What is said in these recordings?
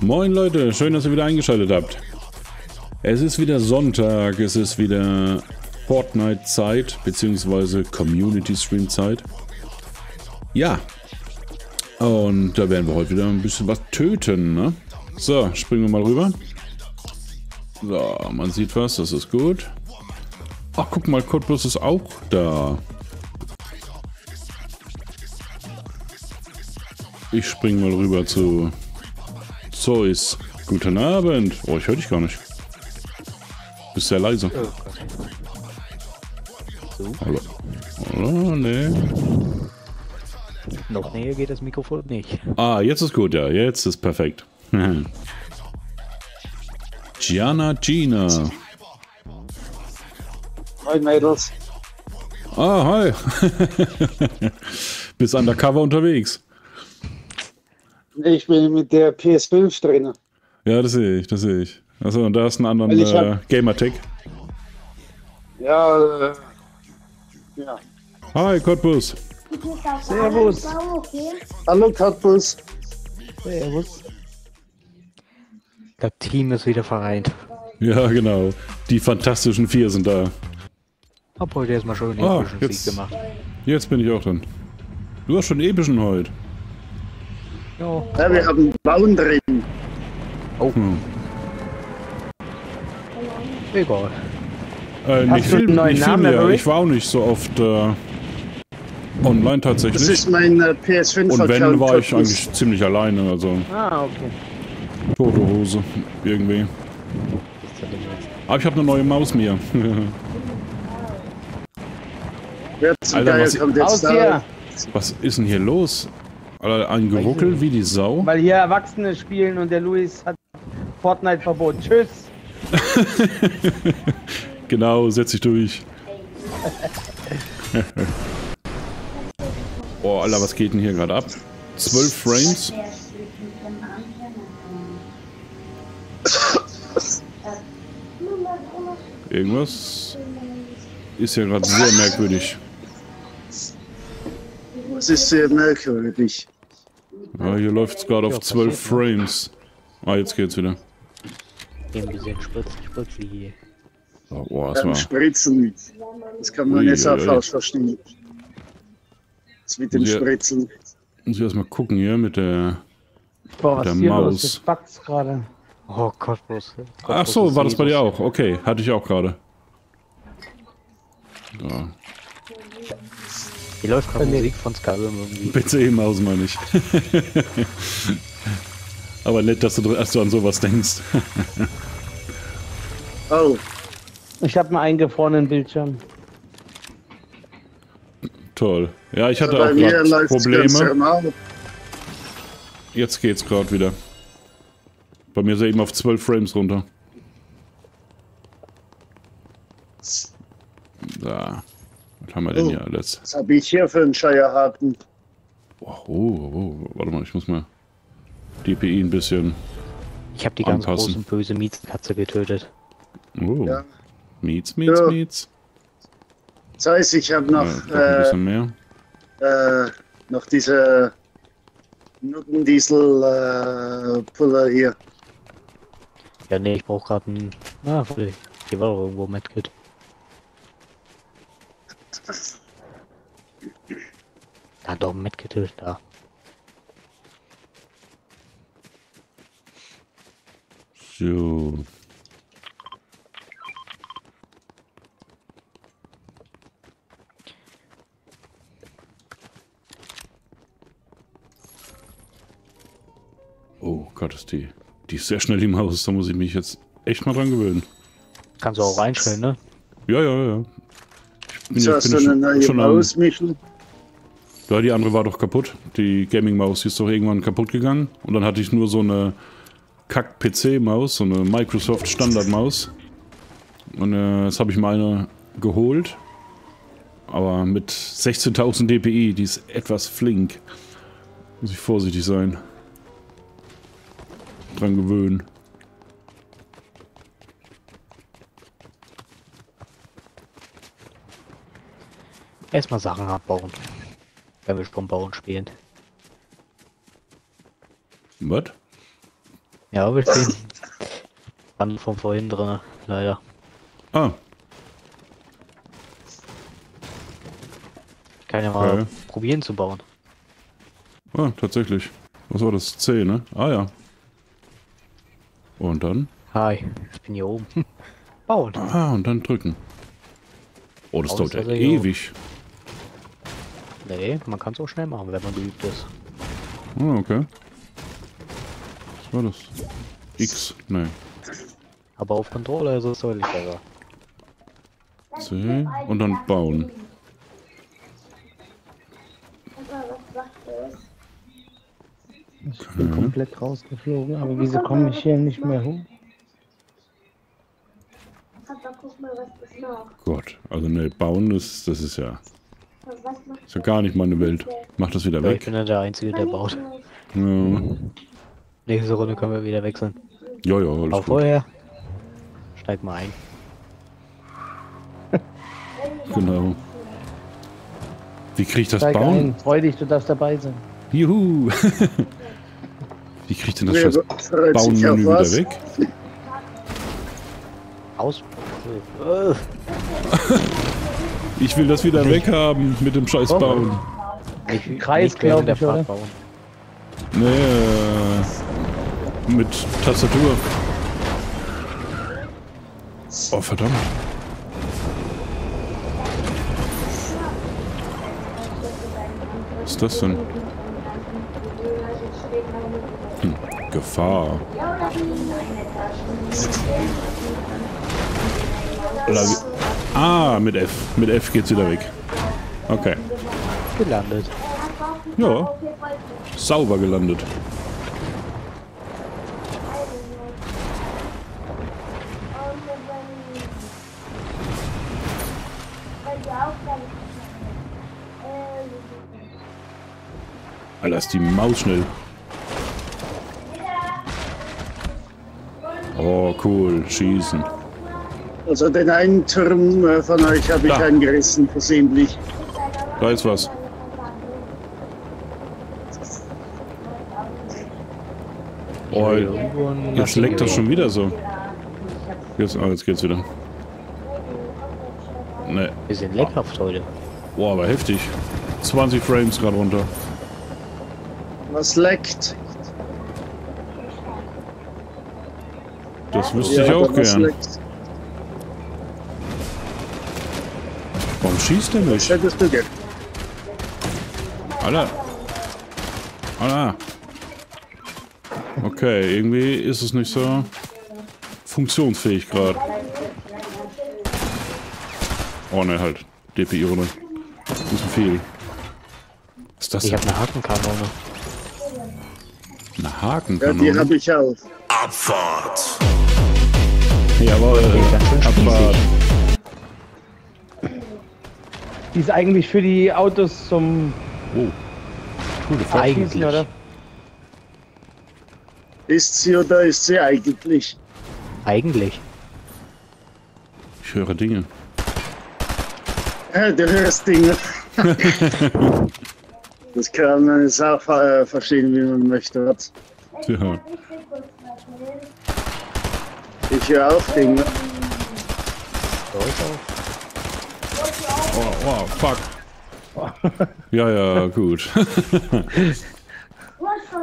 Moin Leute, schön, dass ihr wieder eingeschaltet habt. Es ist wieder Sonntag, es ist wieder Fortnite-Zeit, beziehungsweise Community-Stream-Zeit. Ja, und da werden wir heute wieder ein bisschen was töten, ne? So, springen wir mal rüber. So, man sieht was, das ist gut. Ach, guck mal, Code Plus ist auch da. Ich springe mal rüber zu Zeus. Guten Abend. Oh, ich höre dich gar nicht. Bist sehr leise. So. Hallo. Oh, nee. Noch näher geht das Mikrofon nicht. Ah, jetzt ist gut, ja. Jetzt ist perfekt. Gianna. Hi, Mädels. Ah, hi. Bist undercover unterwegs. Ich bin mit der PS5 drin. Ja, das sehe ich, das sehe ich. Achso, und da hast du einen anderen Gamertag. Ja, ja. Hi, Cottbus. Servus. Hallo, Cottbus. Servus. Das Team ist wieder vereint. Ja, genau. Die Fantastischen Vier sind da. Obwohl, der ist mal schon den epischen Sieg gemacht. Jetzt bin ich auch dran. Du hast schon epischen heute. Ja, wir haben Bauen drin. Oh. Hm. Egal. Hast du einen neuen Namen mehr. Ich war auch nicht so oft online tatsächlich. Das ist mein PS5. Und wenn, war ich eigentlich ziemlich alleine. Also. Ah, okay. Tote Hose, irgendwie. Aber ich habe eine neue Maus mir. Alter, was ist denn hier los? Alter, ein Geruckel wie die Sau. Weil hier Erwachsene spielen und der Luis hat Fortnite verboten. Tschüss! Genau, setz dich durch. Boah, Alter, was geht denn hier gerade ab? 12 Frames? Irgendwas ist ja gerade sehr merkwürdig. Das ist sehr merkwürdig. Ah, hier läuft es gerade auf 12 Frames. Ah, jetzt geht's wieder. Ein bisschen Spritze hier. Oh, wow, das war... Spritzen. Das kann man jetzt auch falsch verstehen. Das mit dem Spritzen. Muss ich erstmal gucken hier mit der, Maus. Oh Gott, was... Ach so, war das bei dir auch? Okay, hatte ich auch gerade. Da. Hier läuft gerade Musik von Skyrim irgendwie. PC-Maus meine ich. Aber nett, dass du an sowas denkst. Oh. Ich habe einen eingefrorenen Bildschirm. Toll. Ja, ich hatte auch gerade Probleme. Jetzt geht's gerade wieder. Bei mir ist er eben auf 12 Frames runter. Da. Was haben wir denn hier alles? Was habe ich hier für einen Scheierhaken? Warte mal, ich muss mal DPI ein bisschen. Ich habe die ganz große böse Mietskatze getötet. Oh. Ja. Miets. Das heißt, ich habe noch ein bisschen mehr. Noch diese Nuttendiesel-Puller hier. Ja, nee, ich brauche gerade einen. Ah, hier war doch irgendwo Medkit. Da hat doch ein Medkit da. So. Oh Gott, ist die ist sehr schnell im Haus. Da muss ich mich jetzt echt mal dran gewöhnen. Kannst du auch einstellen, ne? Ja. Hast du eine neue Maus, Michel? Ja, die andere war doch kaputt. Die Gaming-Maus, die ist doch irgendwann kaputt gegangen. Und dann hatte ich nur so eine Kack-PC-Maus, so eine Microsoft-Standard-Maus. Und jetzt habe ich meine geholt. Aber mit 16.000 DPI, die ist etwas flink. Muss ich vorsichtig sein. Dran gewöhnen. Erstmal Sachen abbauen, wenn wir Sprungbauen spielen. Was? Ja, aber ich bin dran von vorhin dran, leider. Ah. Ich kann ja mal probieren zu bauen. Ah, tatsächlich. Was war das? C, ne? Ah ja. Und dann? Hi, ich bin hier oben. Bauen. Ah, und dann drücken. Oh, das dauert ja ewig. Nee, man kann es auch schnell machen, wenn man geübt ist. Ah, okay. Was war das? X? Nee. Aber auf Controller ist es deutlich besser. C und dann bauen. Ich bin komplett rausgeflogen, aber wieso komme ich hier nicht mehr hoch? Gott, also ne, bauen ist, das ist ja... Ist ja gar nicht meine Welt. Mach das wieder weg. Ich bin ja der Einzige, der baut. Ja. Nächste Runde können wir wieder wechseln. Jojo, alles gut. Vorher. Steig mal ein. Genau. Wie krieg ich das Steig bauen? Ein. Freu dich, du darfst dabei sein. Juhu! Wie krieg ich denn das Bauen-Menü wieder weg? Aus. Ich will das wieder weghaben mit dem Scheiß Bauen. Ich Kreis, glaube ich, oder? Nee, mit Tastatur. Oh, verdammt. Was ist das denn? Hm, Gefahr. Ah, mit F. Mit F geht's wieder weg. Okay. Gelandet. Ja. Sauber gelandet. Alter, ist die Maus schnell. Oh, cool. Schießen. Also den einen Turm von euch habe ich eingerissen, versehentlich. Da ist was. Oh, jetzt leckt das schon wieder so. Jetzt, jetzt geht's wieder. Ne. Wir sind leckhaft heute. Boah, aber heftig. 20 Frames gerade runter. Was leckt? Das wüsste ich auch gern. Warum schießt der mich? Alter. Alter. Okay, irgendwie ist es nicht so funktionsfähig gerade. Oh ne, halt. DPI runter. Bisschen viel. Was ist das denn? Ich hab eine Hakenkanone. Eine Hakenkanone? Ja, die hab ich auch. Abfahrt! Jawohl, Abfahrt. Die ist eigentlich für die Autos zum Verschießen, oder? Ist sie oder ist sie eigentlich? Eigentlich. Ich höre Dinge. Ja, du hörst Dinge. Das kann man jetzt auch verstehen, wie man möchte. Ja. Ich höre auch Dinge. Oh, oh, fuck. Ja, ja, gut.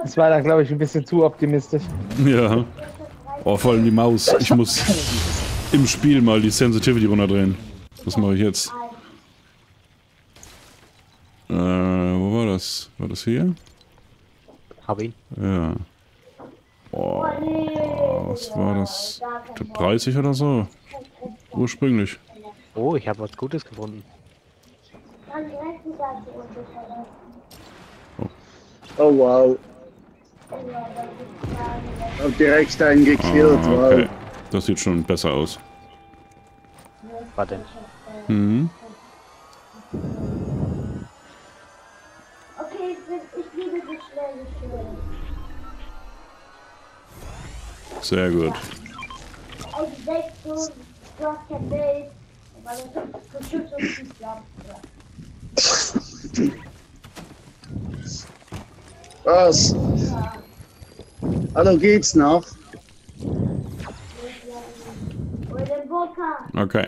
Das war da, glaube ich, ein bisschen zu optimistisch. Ja. Oh, vor allem die Maus. Ich muss im Spiel mal die Sensitivity runterdrehen. Was mache ich jetzt? Wo war das? War das hier? Hab ihn. Ja. Oh, was war das? 30 oder so? Ursprünglich. Oh, ich habe was Gutes gefunden. Oh, oh wow. Hab direkt einen gekillt, okay. Wow. Das sieht schon besser aus. Warte. Mhm. Okay, ich liebe dich schnell. Sehr gut. Was? Hallo, geht's noch? Okay.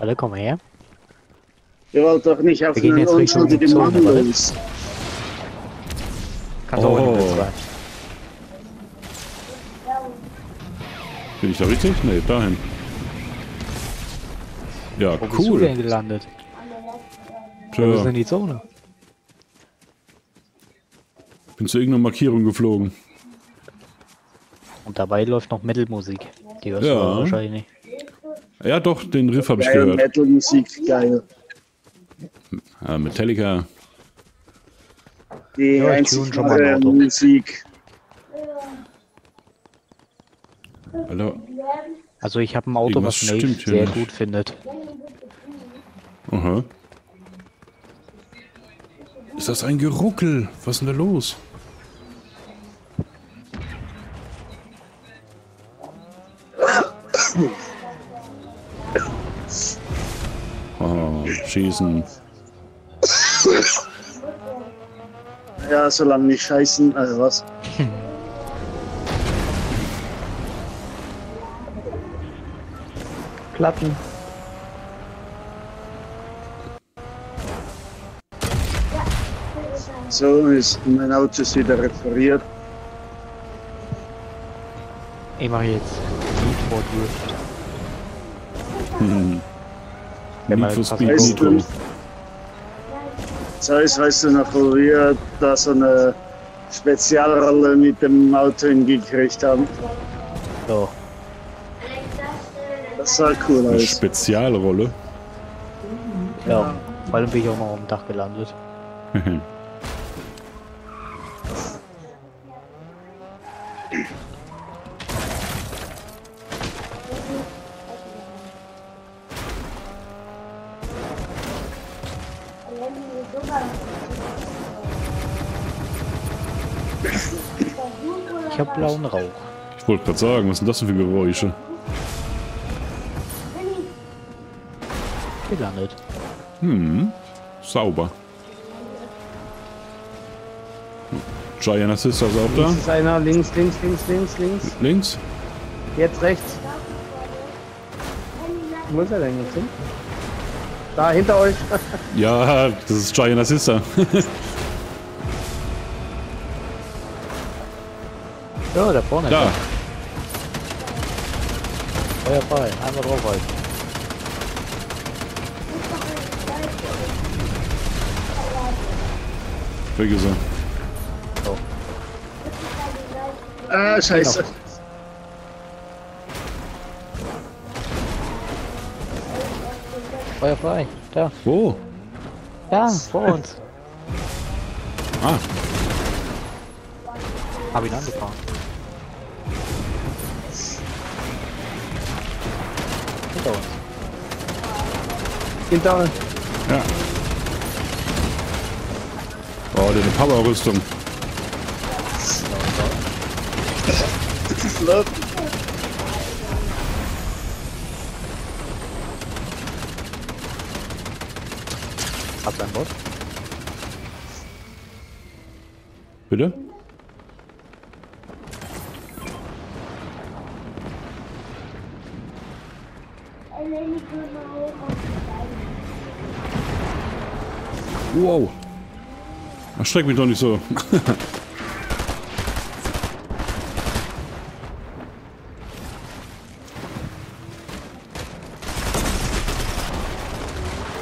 Alle kommen her. Ihr wollt doch nicht auf den unschuldigen Mann los. Oh. Bin ich da richtig? Nee, dahin. Ja, wo cool. Wo bist du denn gelandet? Tja. Wo ist denn die Zone? Bin zu irgendeiner Markierung geflogen. Und dabei läuft noch Metal-Musik. Die hörst du wahrscheinlich nicht. Ja doch, den Riff habe ich gehört. Metal-Musik, geil. Ja, Metallica. Die einzige Musik. Hallo. Also ich habe ein Auto, was Nate sehr gut findet. Aha. Ist das ein Geruckel? Was ist denn da los? Oh, schießen. Ja, solange nicht scheißen, also was? Platten. So ist mein Auto wieder repariert. Ich mache jetzt Nitro. So ist, weißt du noch, wo wir da so eine Spezialrolle mit dem Auto hingekriegt haben. So. Das sah cool aus. Eine Spezialrolle? Ja, vor allem bin ich auch noch auf dem Dach gelandet. Ich hab blauen Rauch. Ich wollte gerade sagen, was sind das denn für Geräusche? Gelandet. Hm, sauber. Giant Assist ist auch da. Ist einer links. Links? Jetzt rechts. Wo ist er denn jetzt hin? Da, hinter euch. Ja, das ist Giant Assist. Ja, da vorne. Da. Feuerball, einmal drauf halten. Weg ist er. Oh. Ah, scheiße. Feuerball, da. Wo? Da, vor uns. Ah. Hab ihn angefahren. Hinter uns. Ja. Oh, der hat eine Power-Rüstung. Hat sein Bot? Bitte? Wow. Ach, schreck mich doch nicht so.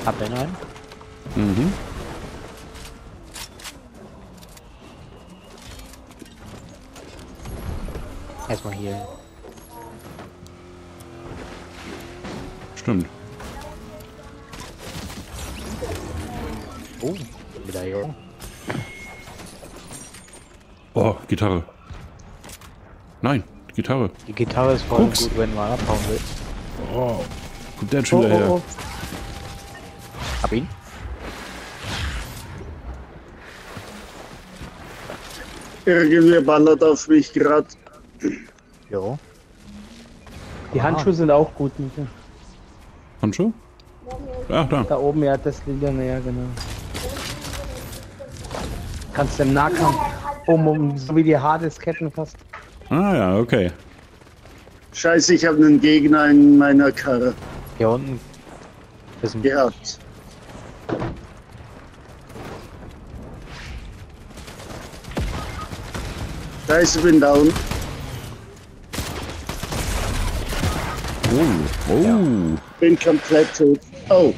Hab den einen. Mhm. Erstmal hier. Stimmt. Oh, Medaillon. Oh, Gitarre. Nein, Gitarre. Die Gitarre ist voll gut, wenn man abhauen will. Oh, kommt der schon wieder her. Hab ihn. Irgendwie ballert auf mich gerade. Jo. Die Handschuhe sind auch gut, Michael. Handschuhe? Ach, da. Da oben, ja, das liegt ja näher, genau. Kannst du im Nahkampf, so wie die Hardesketten fast. Ah ja, okay. Scheiße, ich habe einen Gegner in meiner Karre. Hier unten ist ein gehabt. Scheiße, ich bin down. Oh, oh. Ja. Bin komplett tot. Oh.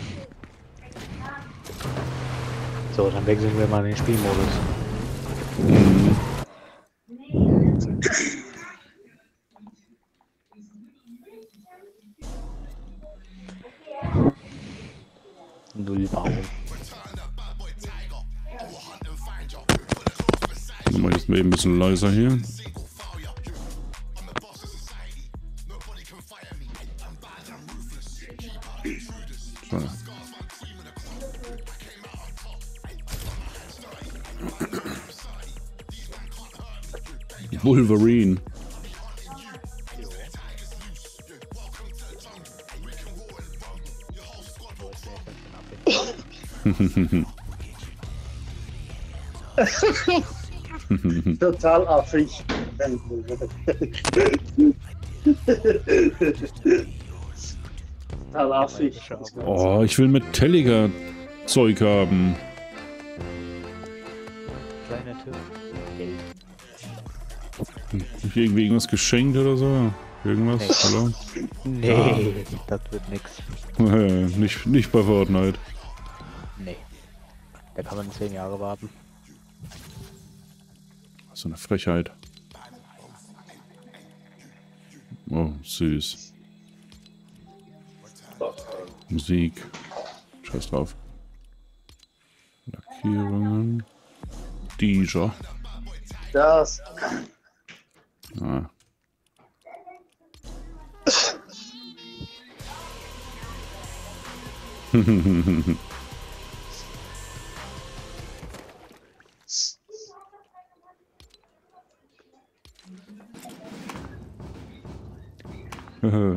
So, dann wechseln wir mal in den Spielmodus. Mhm. Null Bau. Mal jetzt mal eben ein bisschen leiser hier. Wolverine. Total affig. Total affig. Oh, ich will Metallica Zeug haben. Kleiner Tipp. Nicht irgendwie irgendwas geschenkt oder so? Irgendwas? Hallo? Nee, ah, das wird nix. Nicht bei Fortnite. Nee. Da kann man 10 Jahre warten. So eine Frechheit. Oh, süß. Musik. Scheiß drauf. Lackierungen. Dieser. Das. Ah.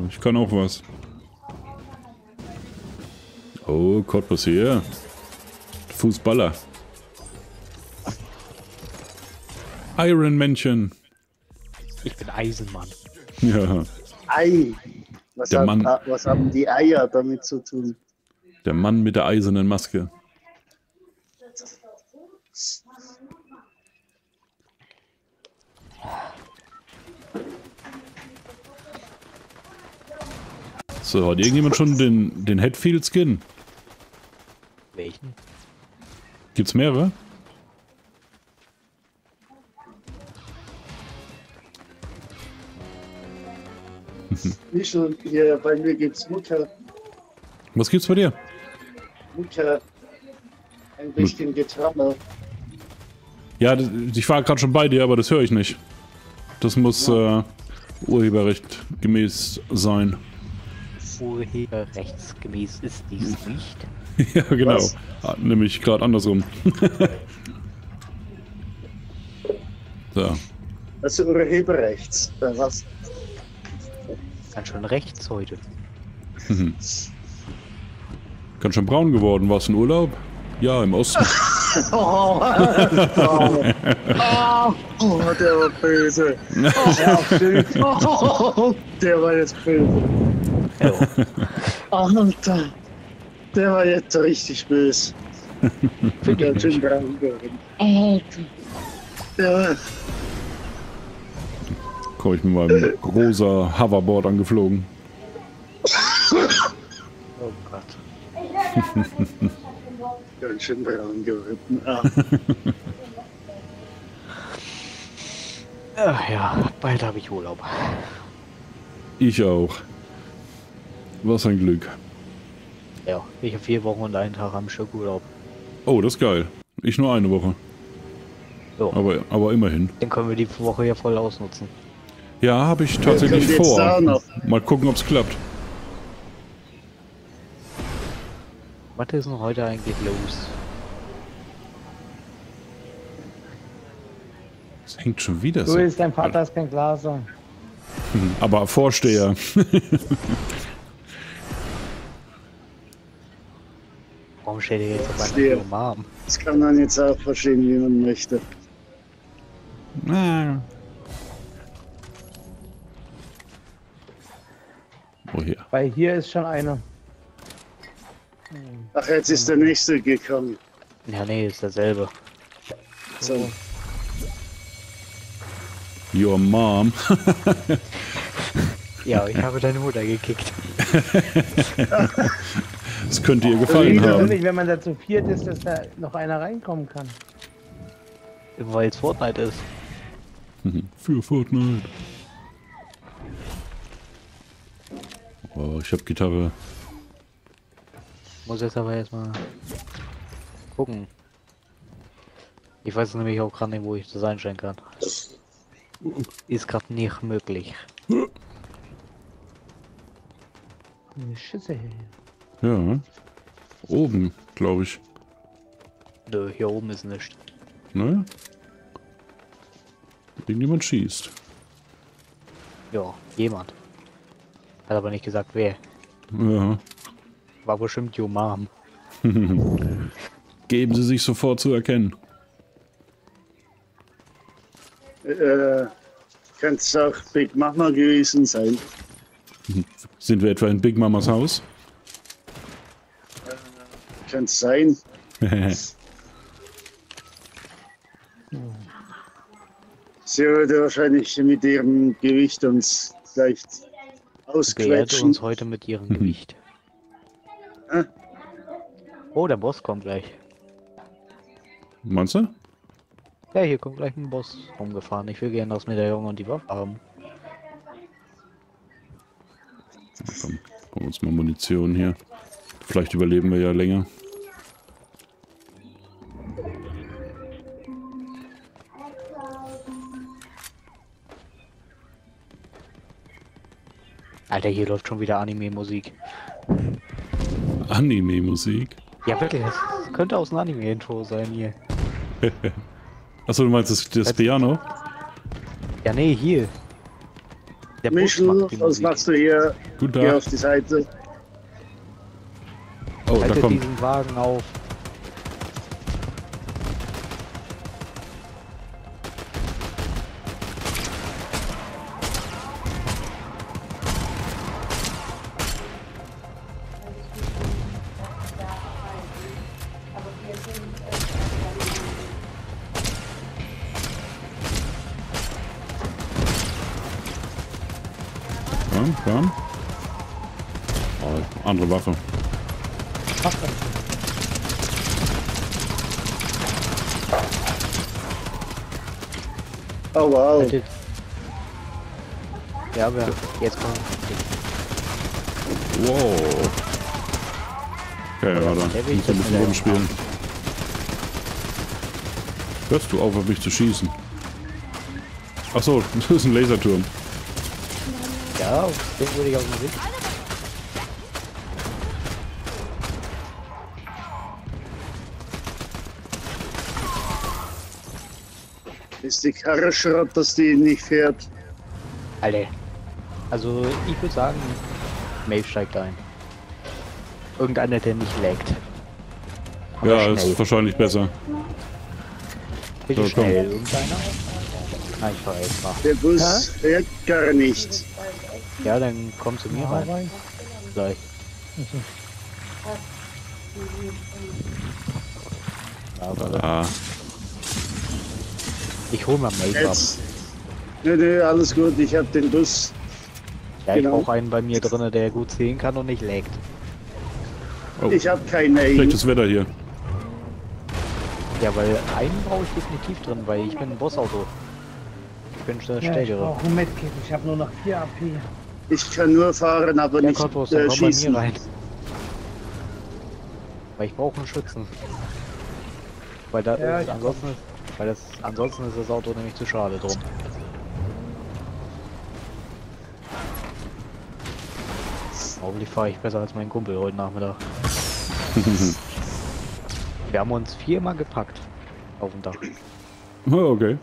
Ich kann auch was. Oh Gott, was hier? Fußballer. Ironmännchen. Ich bin Eisenmann. Ja. Ei. Was haben die Eier damit zu tun? Der Mann mit der eisernen Maske. So, hat irgendjemand schon den Hatfield-Skin? Welchen? Gibt's mehrere? Nicht schon, hier bei mir gibt's Mutter. Was gibt's bei dir? Mutter. Ein bisschen Gitarre. Ja, ich war gerade schon bei dir, aber das höre ich nicht. Das muss urheberrecht gemäß sein. Urheberrechtsgemäß ist dies nicht. Ja, genau. Ah, nämlich gerade andersrum. So. Das ist Urheberrechts. Was? Ganz schön rechts heute. Mhm. Ganz schön braun geworden. Warst du in Urlaub? Ja, im Osten. Oh, der war böse. Oh, der war jetzt böse. Alter, der war jetzt richtig böse. Ganz schön braun geworden. Alter. Der war... Ich bin mit meinem rosa Hoverboard angeflogen. Oh Gott. Ganz schön braun geritten. Ach ja, bald habe ich Urlaub. Ich auch. Was ein Glück. Ja, ich habe 4 Wochen und einen Tag am Stück Urlaub. Oh, das ist geil. Ich nur 1 Woche. So. Aber immerhin. Dann können wir die Woche ja voll ausnutzen. Ja, habe ich tatsächlich vor. Mal gucken, ob es klappt. Was ist denn heute eigentlich los? Es hängt schon wieder so. Du bist dein Vater, ist kein Glaser. Aber Vorsteher. Warum steht ihr jetzt auf meinem Arm? Das kann man jetzt auch verstehen, wie man möchte. Oh, hier. Weil hier ist schon einer. Ach, jetzt ist der nächste gekommen. Ja, nee, ist derselbe. So. Your mom. Ja, ich habe deine Mutter gekickt. Das könnte ihr gefallen haben. Nicht, wenn man da zu viert ist, dass da noch einer reinkommen kann. Weil es Fortnite ist. Für Fortnite. Oh, ich hab Gitarre. Muss jetzt aber erstmal gucken. Ich weiß nämlich auch gerade nicht, wo ich das einstellen kann. Ist gerade nicht möglich. Eine Schüsse hier. Ja. Oben, glaube ich. Nö, hier oben ist nichts. Ne? Irgendjemand schießt. Ja, jemand. Hat aber nicht gesagt, wer. Ja. War bestimmt your mom. Geben Sie sich sofort zu erkennen. Kann es auch Big Mama gewesen sein. Sind wir etwa in Big Mamas Haus? Kann es sein. Sie würde wahrscheinlich mit ihrem Gewicht uns leicht ausquetschen. Sie uns heute mit ihrem Gewicht. Oh, der Boss kommt gleich. Meinst du? Ja, hier kommt gleich ein Boss rumgefahren. Ich will gerne das Medaillon und die Waffe haben. Komm, holen uns mal Munition hier. Vielleicht überleben wir ja länger. Alter, hier läuft schon wieder Anime-Musik. Anime-Musik? Ja, wirklich. Das könnte aus einem Anime-Intro sein hier. Achso, du meinst das Piano? Ja, nee, hier. Der Michel, macht die was machst du hier? Guten Tag. Hier auf die Seite. Oh, da kommt diesen Wagen auf. Oh, andere Waffe. Oh wow. Ja, aber jetzt kommt. Wow. Okay, warte. Ich muss ein bisschen rumspielen. Hörst du auf mich zu schießen? Achso, das ist ein Laserturm. Ja, den würde ich auch nicht. Ist die Karre Schrott, dass die nicht fährt? Alter. Also, ich würde sagen, Maeve steigt ein. Irgendeiner, der nicht laggt. Aber ja, schnell. Ist wahrscheinlich besser. Bitte so, schnell, komm. Irgendeiner? Nein, ich fahre jetzt mal. Der Bus fährt gar nicht. Ja, dann komm zu mir rein. Gleich. Aber ah. Ich hol mal Make-up. Nö, nö, alles gut, ich hab den Bus. Ja, genau. Ich brauch einen bei mir drin, der gut sehen kann und nicht laggt. Oh. Ich hab keinen, ey. Schlechtes Wetter hier. Ja, weil einen brauche ich definitiv drin, weil ich bin ein Bossauto. Ich bin schon stärker. Ich brauch ein Medkit, ich hab nur noch 4 AP. Ich kann nur fahren, aber ja, nicht Cottbus, schießen. Rein. Weil ich brauche einen Schützen. Weil da ja, ist ansonsten... Weil das ansonsten ist das Auto nämlich zu schade drum. Hoffentlich fahre ich besser als mein Kumpel heute Nachmittag. Wir haben uns 4 Mal gepackt auf dem Dach. Oh, okay.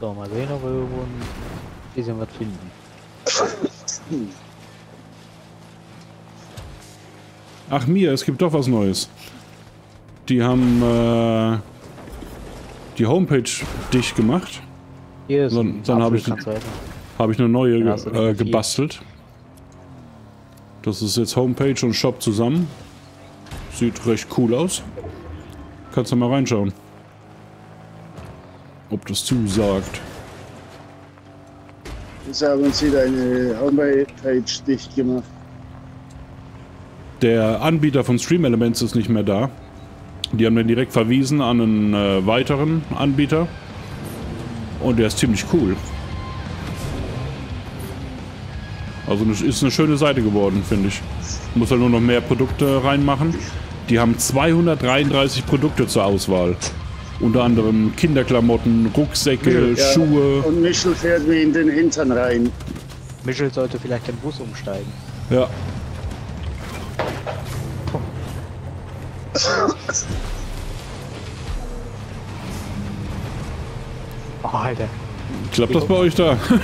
So, mal sehen, ob wir irgendwo ein bisschen was finden. Ach mir, es gibt doch was Neues. Die haben die Homepage dicht gemacht. Hier ist dann habe ich eine neue gebastelt. Das ist jetzt Homepage und Shop zusammen. Sieht recht cool aus. Kannst du mal reinschauen. Ob das zusagt. Jetzt haben sie deine Homepage dicht gemacht. Der Anbieter von Stream Elements ist nicht mehr da. Die haben den direkt verwiesen an einen weiteren Anbieter. Und der ist ziemlich cool. Also ist eine schöne Seite geworden, finde ich. Muss halt nur noch mehr Produkte reinmachen. Die haben 233 Produkte zur Auswahl. Unter anderem Kinderklamotten, Rucksäcke, ja, Schuhe. Und Michel fährt mir in den Hintern rein. Michel sollte vielleicht den Bus umsteigen. Ja. Oh, Alter. Klappt das bei euch da? Oh,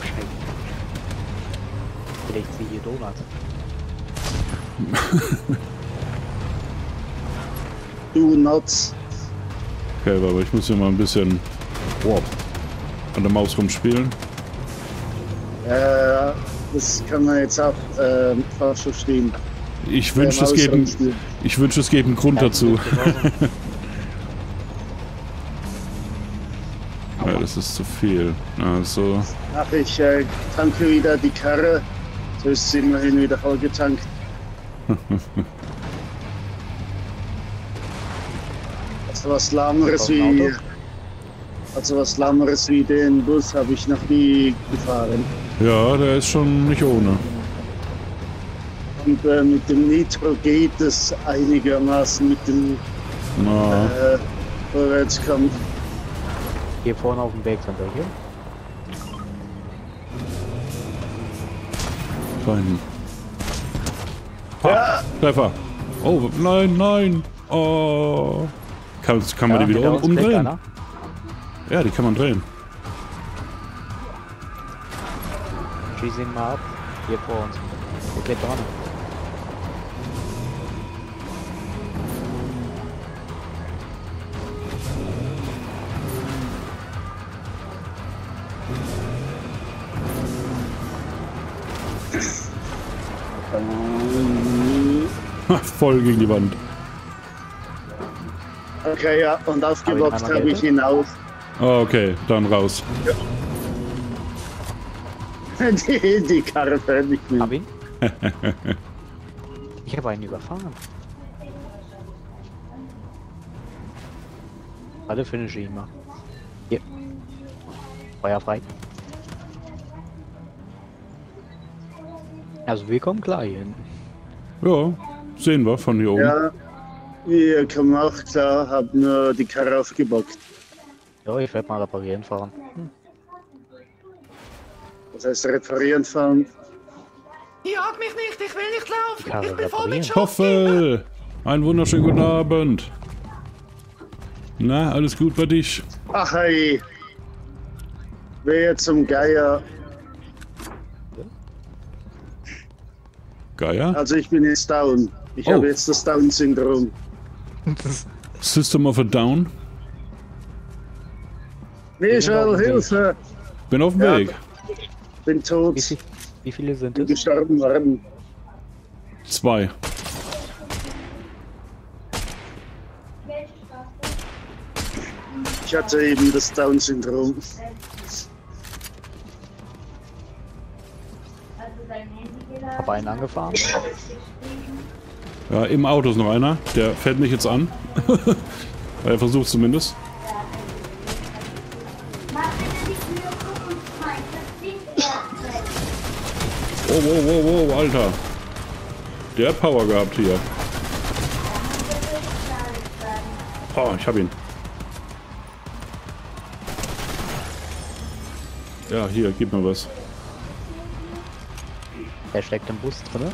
Scheiße. Vielleicht sie hier Donuts. Donuts. Okay, aber ich muss hier mal ein bisschen an der Maus rumspielen. Das kann man jetzt auch falsch verstehen. Ich wünsche, es gäbe einen Grund dazu. Ja, das ist zu viel. Also. Ach, ich tanke wieder die Karre. So ist sie immerhin wieder voll getankt. Also was Lahmeres wie. Also was Lahmeres wie den Bus habe ich noch nie gefahren. Ja, der ist schon nicht ohne. Und mit dem Nitro geht es einigermaßen mit dem Vorwärtskampf. Hier vorne auf dem Weg sind wir hier. Fein. Ja. Treffer. Oh, nein, nein. Oh. Kann man die wieder umdrehen? Ja, die kann man drehen. Schieß ihn mal ab. Hier vor uns. Der klebt dran. Voll gegen die Wand. Okay, ja, und aufgeboxt habe ich ihn auf. Oh, okay, dann raus. Ja. Die Karre fährt nicht mehr. Hab ihn? Ich habe einen überfahren. Alle finische ihn mal. Hier. Feuer frei. Also wir kommen klar hier hin. Ja, sehen wir von hier oben. Ja, wir kommen auch klar, hab nur die Karre aufgebockt. Ja, ich werde mal reparieren fahren. Hm. Das heißt reparieren fahren. Jag mich nicht, ich will nicht laufen. Ich bin voll mit Hoffel! Einen wunderschönen guten Abend. Na, alles gut bei dich? Ach hey. Wehe zum Geier. Geier? Also ich bin jetzt down. Ich habe jetzt das Down-Syndrom. System of a Down? Michel, Hilfe! Bin auf dem Weg. Bin tot. Wie viele sind es? Gestorben waren. 2. Ich hatte eben das Down-Syndrom. Hab einen angefahren. Ja, im Auto ist noch einer. Der fällt mich jetzt an. Er versucht zumindest. Oh, oh, oh, oh, Alter. Der hat Power gehabt hier. Oh, ich hab ihn. Ja, hier, gib mir was. Der steckt im Bus drin.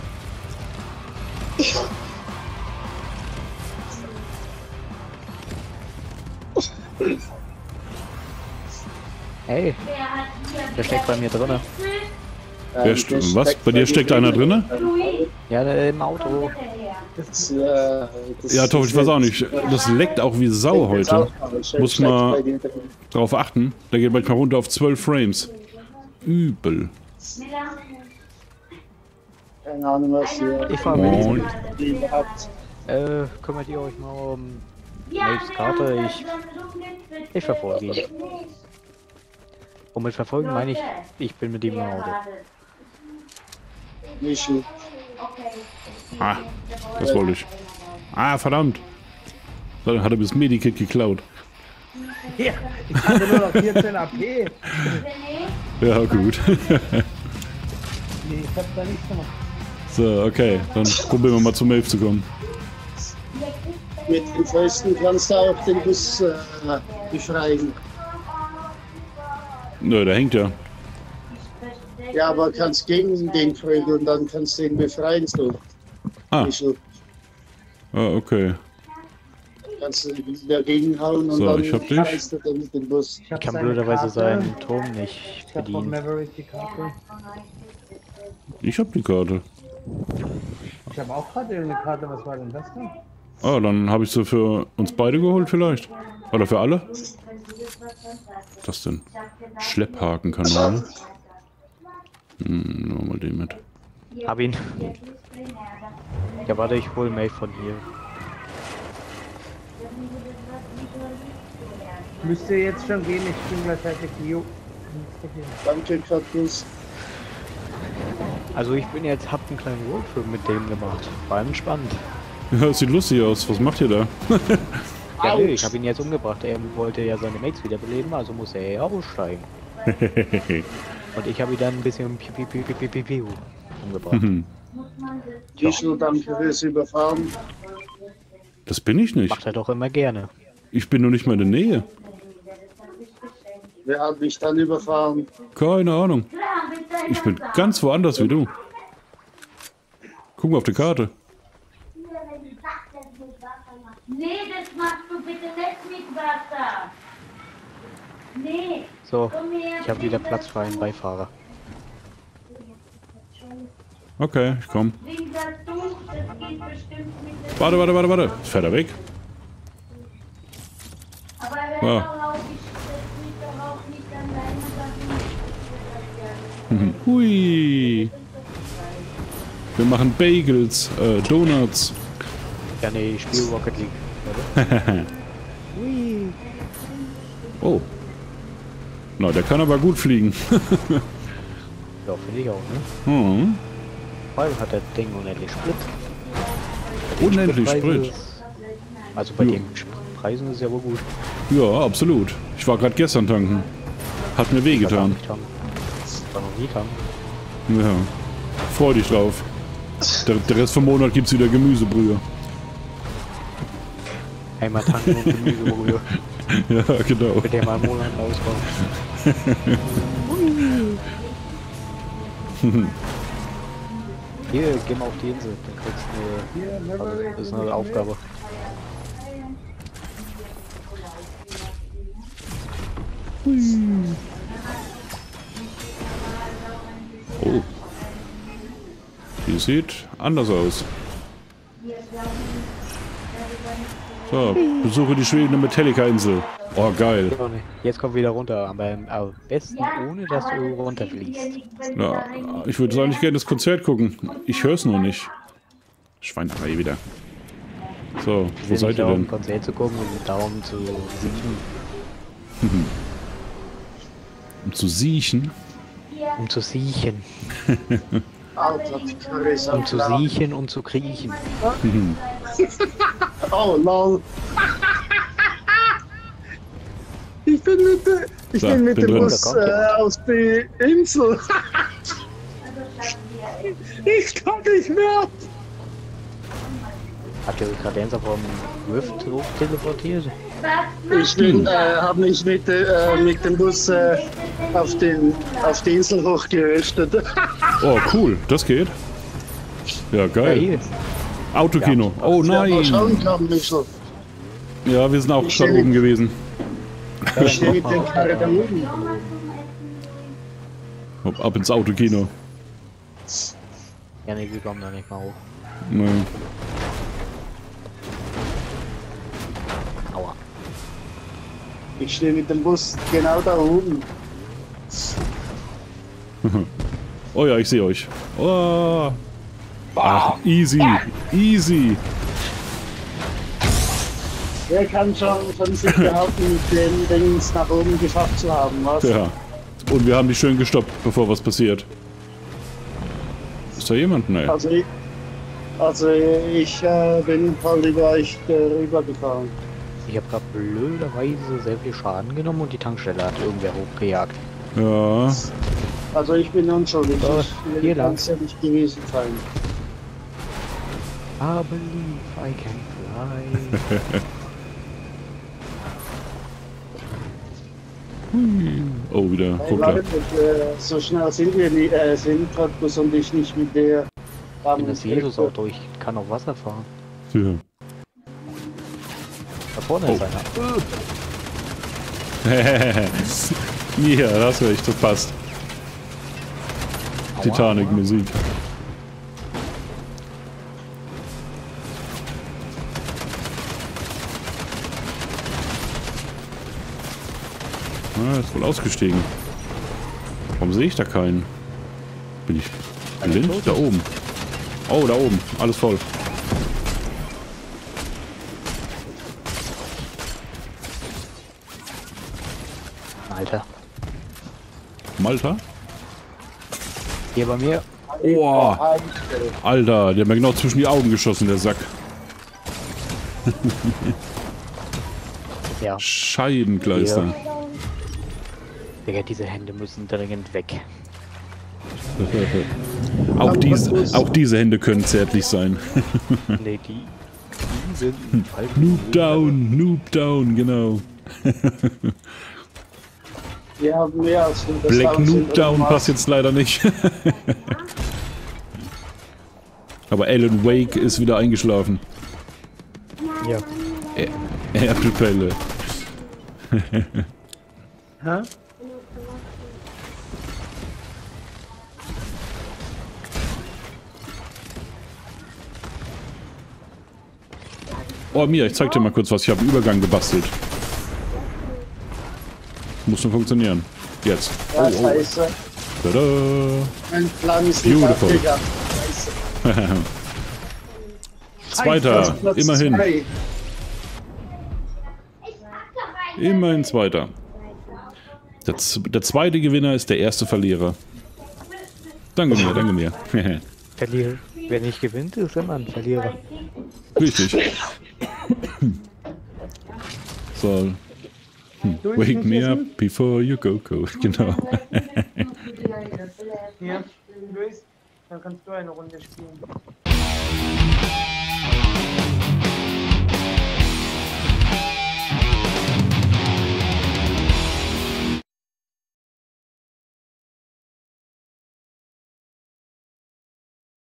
Hey, der steckt bei mir drin. Was? Bei dir steckt einer drin? Ja, im Auto. Ja, Tom, ich weiß auch nicht. Das leckt auch wie Sau heute. Muss mal drauf achten. Da geht manchmal runter auf 12 Frames. Übel. Keine Ahnung, was hier. Ich war mit. Kümmert ihr euch mal um Maves Karte? Ich verfolge ihn. Und mit verfolgen meine ich, ich bin mit ihm im Auto. Nicht gut. Ah, das wollte ich. Ah, verdammt. Dann hat er das Medikit geklaut. Ja, ich habe nur noch 14 AP. Ja, gut. Nee, ich hab da nichts gemacht. So, okay. Dann probieren wir mal zum Mave zu kommen. Mit den Fäusten kannst du auch den Bus beschreiben. Nö, da hängt ja. Ja, aber kannst gegen den prügeln, dann kannst du ihn befreien, so. Ah. Ah, okay. Kannst du dagegen hauen und so, dann reißt er mit dem Bus. Ich kann blöderweise seinen Turm nicht bedienen. Ich hab die Karte. Ich hab auch gerade eine Karte, was war denn das denn? Ah, dann habe ich sie für uns beide geholt vielleicht. Oder für alle? Was ist das denn? Schlepphakenkanal. Nehmen wir mal den mit. Hab ihn. Ja, warte, ich hol May von hier. Müsste jetzt schon gehen, ich bin gleich fertig. Jo. Danke, Kaktus. Also ich bin jetzt, hab einen kleinen Roadtrip mit dem gemacht. War entspannt. Ja, das sieht lustig aus. Was macht ihr da? Ja, nö, ich hab ihn jetzt umgebracht. Er wollte ja seine Mates wiederbeleben, also muss er ja aussteigen. Und ich habe ihn dann ein bisschen pipipipipipipipiu umgebracht. Mhm. Ja. Ich nur danke fürs Überfahren. Das bin ich nicht. Macht er doch immer gerne. Ich bin nur nicht mal in der Nähe. Wer hat mich dann überfahren? Keine Ahnung. Ich bin ganz woanders wie du. Guck mal auf die Karte. Nee, das machst du bitte nicht mit Wasser. Nee. So, ich habe wieder Platz für einen Beifahrer. Okay, ich komm. Warte, warte, warte, warte. Jetzt fährt er weg. Ah. Hui. Wir machen Bagels, Donuts. Ja, nee, ich spiele Rocket League. Hui. Oh. Na, no, der kann aber gut fliegen. Ja, finde ich auch, ne? Mhm. Vor allem hat das Ding unendlich Sprit. Unendlich Sprit? Also bei den Preisen ist es ja wohl gut. Ja, absolut. Ich war gerade gestern tanken. Hat mir wehgetan. Ich war noch nie tanken. Ja. Freu dich drauf. Der Rest vom Monat gibt's wieder Gemüsebrühe. Einmal tanken und Gemüsebrühe. Ja, genau. Mit dem einen Monat rauskommen. Hier, geh mal auf die Insel, dann kriegst du eine, das ist eine Aufgabe. Oh. Die sieht anders aus. So, besuche die schwebende Metallica-Insel. Oh, geil. Jetzt kommt wieder runter, aber am besten ohne, dass du runterfliegst. Ja, ich würde eigentlich gerne das Konzert gucken. Ich höre es noch nicht. Schweinerei wieder. So, wo seid ihr denn? Konzert zu gucken und mit Daumen zu siechen. Um zu siechen? Um zu siechen. Um zu siechen, um zu kriechen. Oh lol. Ich bin mit dem Bus aus der Insel. Ich komm nicht mehr. Hat der Kadenza vom Rift hoch teleportiert? Ich habe mich mit dem Bus auf die Insel hochgerüstet. Oh cool, das geht. Ja geil. Ja, Autokino. Ja. Oh nein! Ja, wir sind auch schon oben gewesen. Hopp, ab ins Autokino. Ja, nee, wir kommen da nicht mal hoch. Nein. Ich stehe mit dem Bus genau da oben. Oh ja, ich sehe euch. Oh. Ach, easy, easy. Er kann schon von sich behaupten, den Dings nach oben geschafft zu haben, was? Ja. Und wir haben die schön gestoppt, bevor was passiert. Ist da jemand? Nein. Also ich bin voll über euch rübergefahren. Ich habe gerade blöderweise sehr viel Schaden genommen und die Tankstelle hat irgendwer hochgejagt. Ja. Also ich bin unschuldig. Ich will ganz ehrlich gewesen sein. I believe I can fly. Oh, wieder. Hey, warte, so schnell sind wir nicht, sind Cottbus und ich nicht mit der. Ich bin das Jesus-Auto, ich kann auf Wasser fahren. Ja. Da vorne ist einer. Ja, das wäre echt, das passt. Titanic-Musik. Ah, ist wohl ausgestiegen. Warum sehe ich da keinen? Bin ich blind? Da oben. Oh, da oben. Alles voll. Malta. Malta? Hier bei mir. Oh. Alter, der hat mir genau zwischen die Augen geschossen, der Sack. Ja. Scheidengleister. Ja. Digga, diese Hände müssen dringend weg. auch diese Hände können zärtlich sein. Nee, die sind falsch. Noob down, genau. Ja, mehr als Black Noob down passt jetzt leider nicht. Aber Alan Wake ist wieder eingeschlafen. Ja. Erdbepelle. Hä? Oh, Mia, ich zeig dir mal kurz was. Ich habe einen Übergang gebastelt. Muss nur funktionieren. Jetzt. Ja, oh, scheiße. Oh. Tada. Mein Plan ist beautiful. Zweiter. Immerhin. Immerhin Zweiter. Der zweite Gewinner ist der erste Verlierer. Danke mir, danke mir. Verlierer. Wer nicht gewinnt, ist immer ein Verlierer. Richtig. So. Wake me up before you go, go. Genau. Ja, Luis, dann kannst du eine Runde spielen.